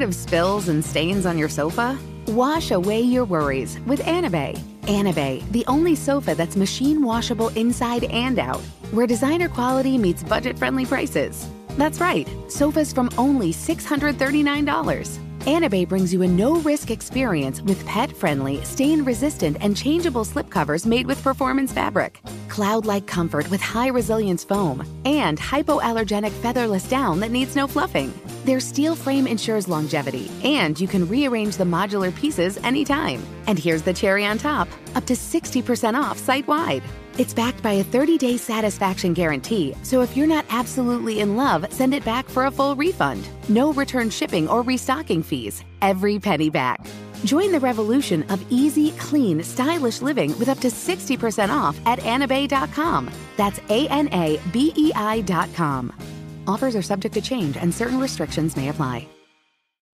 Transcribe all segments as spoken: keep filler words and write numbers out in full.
Tired of spills and stains on your sofa? Wash away your worries with Anabay. Anabay, the only sofa that's machine washable inside and out, where designer quality meets budget-friendly prices. That's right, sofas from only six hundred thirty-nine dollars. Anabay brings you a no-risk experience with pet-friendly, stain-resistant, and changeable slipcovers made with performance fabric, cloud-like comfort with high-resilience foam, and hypoallergenic featherless down that needs no fluffing. Their steel frame ensures longevity, and you can rearrange the modular pieces anytime. And here's the cherry on top, up to sixty percent off site-wide. It's backed by a thirty-day satisfaction guarantee, so if you're not absolutely in love, send it back for a full refund. No return shipping or restocking fees. Every penny back. Join the revolution of easy, clean, stylish living with up to sixty percent off at anabei dot com. That's A N A B E I dot com. Offers are subject to change and certain restrictions may apply.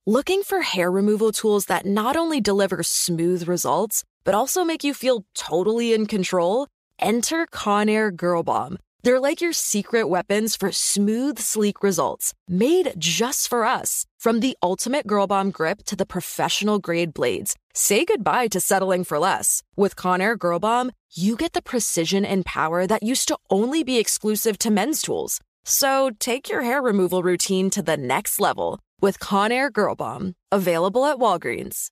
Looking for hair removal tools that not only deliver smooth results, but also make you feel totally in control? Enter Conair Girlbomb. They're like your secret weapons for smooth, sleek results, made just for us. From the ultimate Girlbomb grip to the professional-grade blades, say goodbye to settling for less. With Conair Girlbomb, you get the precision and power that used to only be exclusive to men's tools. So take your hair removal routine to the next level with Conair Girlbomb, available at Walgreens.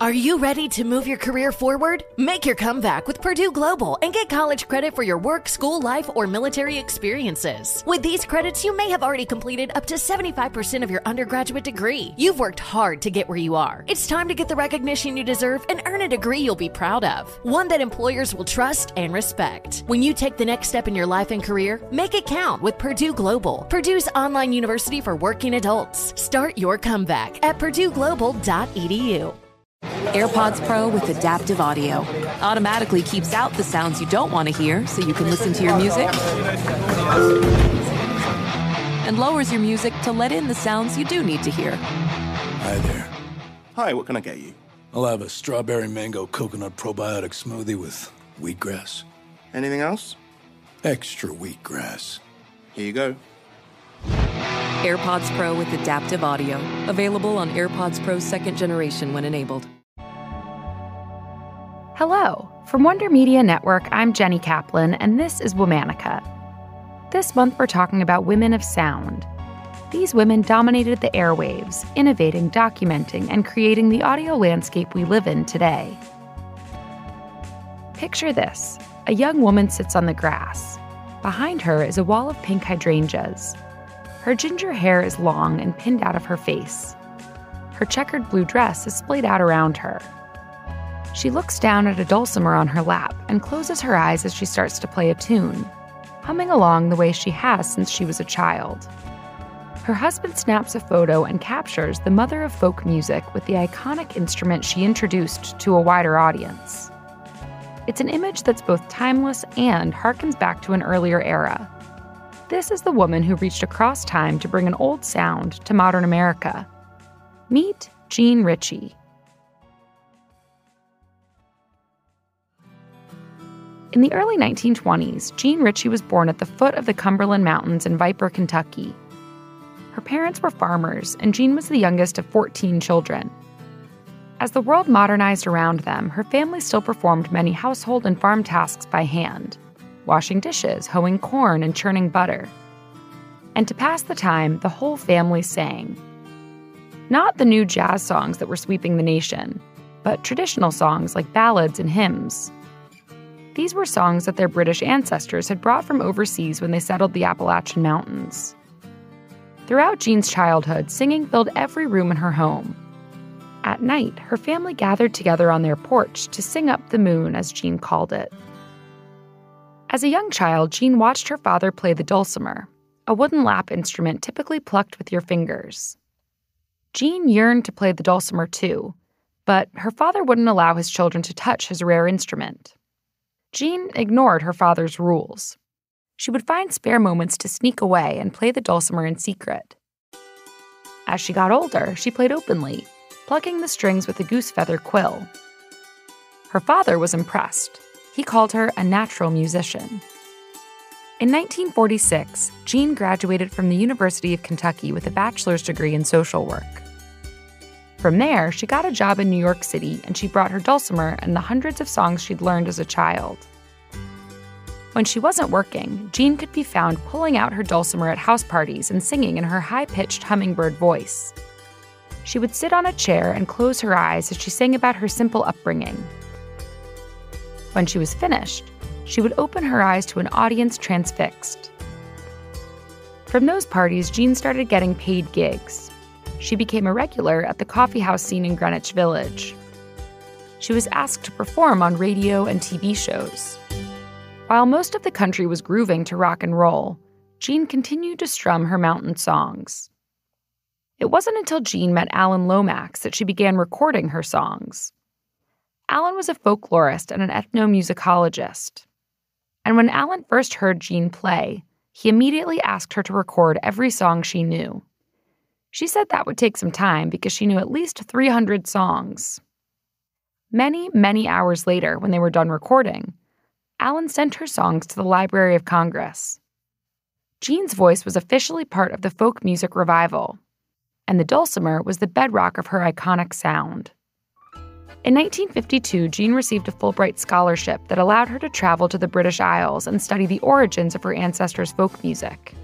Are you ready to move your career forward? Make your comeback with Purdue Global and get college credit for your work, school, life, or military experiences. With these credits, you may have already completed up to seventy-five percent of your undergraduate degree. You've worked hard to get where you are. It's time to get the recognition you deserve and earn a degree you'll be proud of, one that employers will trust and respect. When you take the next step in your life and career, make it count with Purdue Global, Purdue's online university for working adults. Start your comeback at purdue global dot e d u. AirPods Pro with adaptive audio automatically keeps out the sounds you don't want to hear, so you can listen to your music, and lowers your music to let in the sounds you do need to hear. Hi there. Hi, what can I get you? I'll have a strawberry mango coconut probiotic smoothie with wheatgrass. Anything else? Extra wheatgrass. Here you go. AirPods Pro with adaptive audio. Available on AirPods Pro second generation when enabled. Hello. From Wonder Media Network, I'm Jenny Kaplan, and this is Womanica. This month, we're talking about women of sound. These women dominated the airwaves, innovating, documenting, and creating the audio landscape we live in today. Picture this. A young woman sits on the grass. Behind her is a wall of pink hydrangeas. Her ginger hair is long and pinned out of her face. Her checkered blue dress is splayed out around her. She looks down at a dulcimer on her lap and closes her eyes as she starts to play a tune, humming along the way she has since she was a child. Her husband snaps a photo and captures the mother of folk music with the iconic instrument she introduced to a wider audience. It's an image that's both timeless and harkens back to an earlier era. This is the woman who reached across time to bring an old sound to modern America. Meet Jean Ritchie. In the early nineteen twenties, Jean Ritchie was born at the foot of the Cumberland Mountains in Viper, Kentucky. Her parents were farmers, and Jean was the youngest of fourteen children. As the world modernized around them, her family still performed many household and farm tasks by hand: washing dishes, hoeing corn, and churning butter. And to pass the time, the whole family sang. Not the new jazz songs that were sweeping the nation, but traditional songs like ballads and hymns. These were songs that their British ancestors had brought from overseas when they settled the Appalachian Mountains. Throughout Jean's childhood, singing filled every room in her home. At night, her family gathered together on their porch to sing up the moon, as Jean called it. As a young child, Jean watched her father play the dulcimer, a wooden lap instrument typically plucked with your fingers. Jean yearned to play the dulcimer too, but her father wouldn't allow his children to touch his rare instrument. Jean ignored her father's rules. She would find spare moments to sneak away and play the dulcimer in secret. As she got older, she played openly, plucking the strings with a goose feather quill. Her father was impressed. He called her a natural musician. In nineteen forty-six, Jean graduated from the University of Kentucky with a bachelor's degree in social work. From there, she got a job in New York City, and she brought her dulcimer and the hundreds of songs she'd learned as a child. When she wasn't working, Jean could be found pulling out her dulcimer at house parties and singing in her high-pitched hummingbird voice. She would sit on a chair and close her eyes as she sang about her simple upbringing. When she was finished, she would open her eyes to an audience transfixed. From those parties, Jean started getting paid gigs. She became a regular at the coffeehouse scene in Greenwich Village. She was asked to perform on radio and T V shows. While most of the country was grooving to rock and roll, Jean continued to strum her mountain songs. It wasn't until Jean met Alan Lomax that she began recording her songs. Alan was a folklorist and an ethnomusicologist. And when Alan first heard Jean play, he immediately asked her to record every song she knew. She said that would take some time because she knew at least three hundred songs. Many, many hours later, when they were done recording, Alan sent her songs to the Library of Congress. Jean's voice was officially part of the folk music revival, and the dulcimer was the bedrock of her iconic sound. In nineteen fifty-two, Jean received a Fulbright scholarship that allowed her to travel to the British Isles and study the origins of her ancestors' folk music.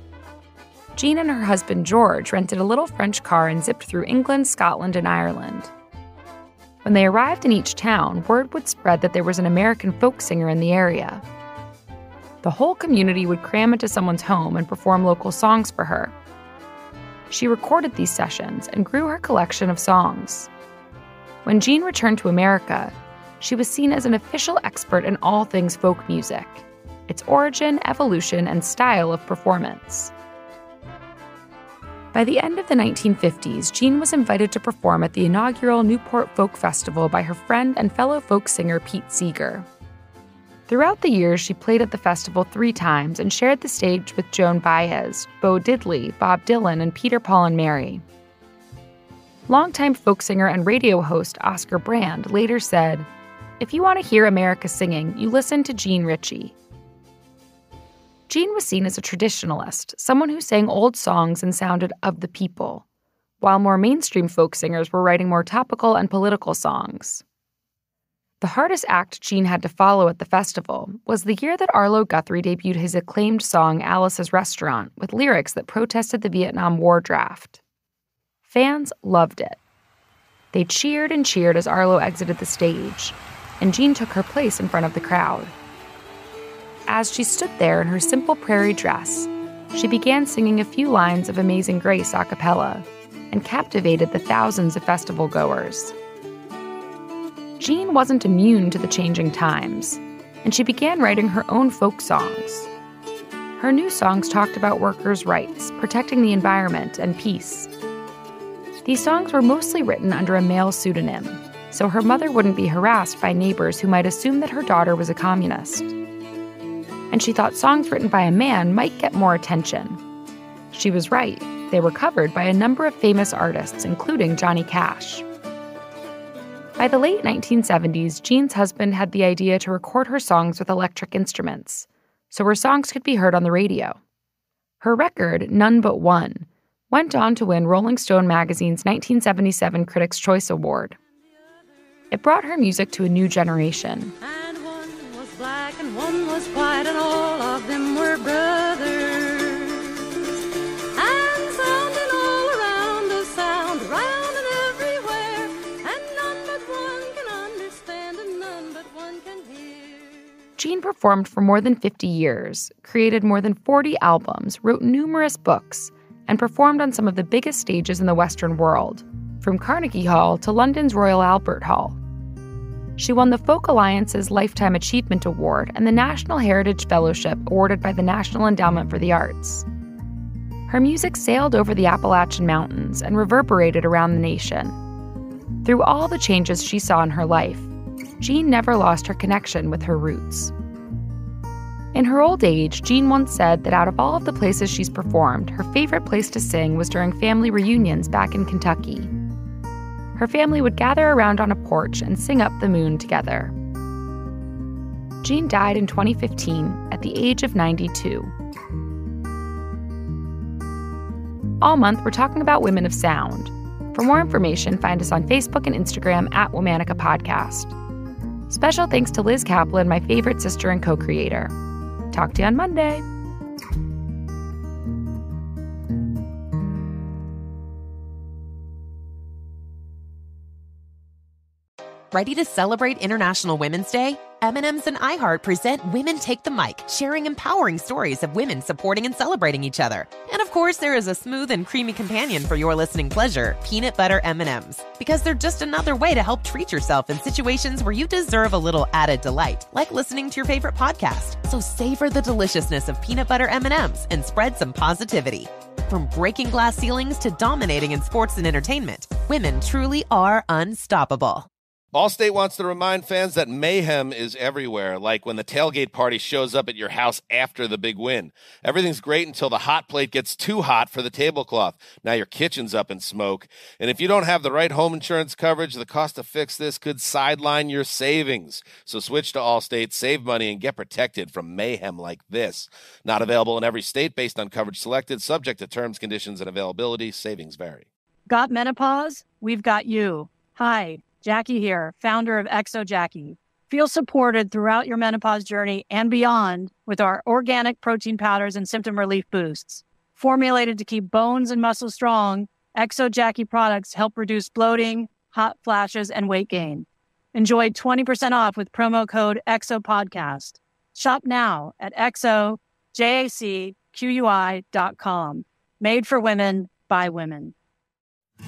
Jean and her husband George rented a little French car and zipped through England, Scotland, and Ireland. When they arrived in each town, word would spread that there was an American folk singer in the area. The whole community would cram into someone's home and perform local songs for her. She recorded these sessions and grew her collection of songs. When Jean returned to America, she was seen as an official expert in all things folk music, its origin, evolution, and style of performance. By the end of the nineteen fifties, Jean was invited to perform at the inaugural Newport Folk Festival by her friend and fellow folk singer Pete Seeger. Throughout the years, she played at the festival three times and shared the stage with Joan Baez, Bo Diddley, Bob Dylan, and Peter, Paul, and Mary. Longtime folk singer and radio host Oscar Brand later said, "If you want to hear America singing, you listen to Jean Ritchie." Jean was seen as a traditionalist, someone who sang old songs and sounded of the people, while more mainstream folk singers were writing more topical and political songs. The hardest act Jean had to follow at the festival was the year that Arlo Guthrie debuted his acclaimed song Alice's Restaurant with lyrics that protested the Vietnam War draft. Fans loved it. They cheered and cheered as Arlo exited the stage, and Jean took her place in front of the crowd. As she stood there in her simple prairie dress, she began singing a few lines of Amazing Grace a cappella and captivated the thousands of festival goers. Jean wasn't immune to the changing times, and she began writing her own folk songs. Her new songs talked about workers' rights, protecting the environment, and peace. These songs were mostly written under a male pseudonym, so her mother wouldn't be harassed by neighbors who might assume that her daughter was a communist. And she thought songs written by a man might get more attention. She was right. They were covered by a number of famous artists, including Johnny Cash. By the late nineteen seventies, Jean's husband had the idea to record her songs with electric instruments, so her songs could be heard on the radio. Her record, None But One, went on to win Rolling Stone magazine's nineteen seventy-seven Critics' Choice Award. It brought her music to a new generation. Black and one was white and all of them were brothers. And sounding all around us, sound round and everywhere. And none but one can understand and none but one can hear. Jean performed for more than fifty years, created more than forty albums, wrote numerous books, and performed on some of the biggest stages in the Western world, from Carnegie Hall to London's Royal Albert Hall. She won the Folk Alliance's Lifetime Achievement Award and the National Heritage Fellowship awarded by the National Endowment for the Arts. Her music sailed over the Appalachian Mountains and reverberated around the nation. Through all the changes she saw in her life, Jean never lost her connection with her roots. In her old age, Jean once said that out of all of the places she's performed, her favorite place to sing was during family reunions back in Kentucky. Her family would gather around on a porch and sing Up the Moon together. Jean died in twenty fifteen at the age of ninety-two. All month, we're talking about women of sound, For more information, find us on Facebook and Instagram at Womanica Podcast. Special thanks to Liz Kaplan, my favorite sister and co-creator. Talk to you on Monday. Ready to celebrate International Women's Day? M and M's and iHeart present Women Take the Mic, sharing empowering stories of women supporting and celebrating each other. And of course, there is a smooth and creamy companion for your listening pleasure, peanut butter M and M's, because they're just another way to help treat yourself in situations where you deserve a little added delight, like listening to your favorite podcast. So savor the deliciousness of peanut butter M and M's and spread some positivity. From breaking glass ceilings to dominating in sports and entertainment, women truly are unstoppable. Allstate wants to remind fans that mayhem is everywhere, like when the tailgate party shows up at your house after the big win. Everything's great until the hot plate gets too hot for the tablecloth. Now your kitchen's up in smoke. And if you don't have the right home insurance coverage, the cost to fix this could sideline your savings. So switch to Allstate, save money, and get protected from mayhem like this. Not available in every state based on coverage selected, subject to terms, conditions, and availability. Savings vary. Got menopause? We've got you. Hi. Jackie here, founder of ExoJackie. Feel supported throughout your menopause journey and beyond with our organic protein powders and symptom relief boosts. Formulated to keep bones and muscles strong, ExoJackie products help reduce bloating, hot flashes, and weight gain. Enjoy twenty percent off with promo code EXOPODCAST. Shop now at exo jack qui dot com. Made for women, by women.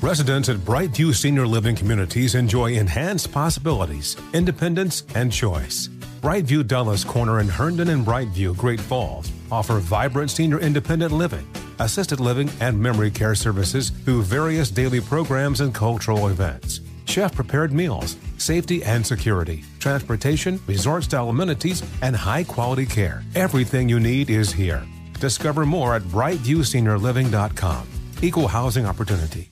Residents at Brightview Senior Living Communities enjoy enhanced possibilities, independence, and choice. Brightview Dulles Corner in Herndon and Brightview, Great Falls, offer vibrant senior independent living, assisted living, and memory care services through various daily programs and cultural events. Chef-prepared meals, safety and security, transportation, resort-style amenities, and high-quality care. Everything you need is here. Discover more at brightview senior living dot com. Equal housing opportunity.